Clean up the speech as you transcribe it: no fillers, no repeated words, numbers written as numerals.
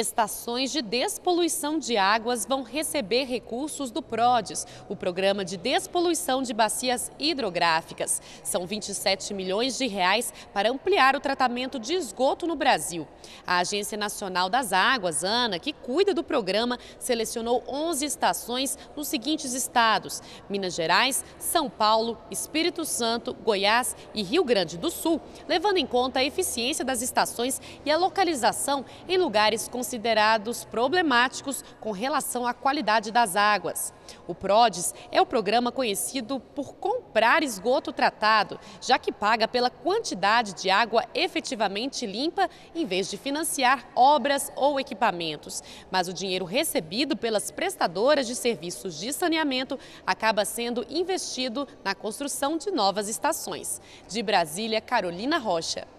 Estações de despoluição de águas vão receber recursos do PRODES, o Programa de Despoluição de Bacias Hidrográficas. São 27 milhões de reais para ampliar o tratamento de esgoto no Brasil. A Agência Nacional das Águas, ANA, que cuida do programa, selecionou 11 estações nos seguintes estados: Minas Gerais, São Paulo, Espírito Santo, Goiás e Rio Grande do Sul, levando em conta a eficiência das estações e a localização em lugares considerados problemáticos com relação à qualidade das águas. O PRODES é o programa conhecido por comprar esgoto tratado, já que paga pela quantidade de água efetivamente limpa em vez de financiar obras ou equipamentos. Mas o dinheiro recebido pelas prestadoras de serviços de saneamento acaba sendo investido na construção de novas estações. De Brasília, Carolina Rocha.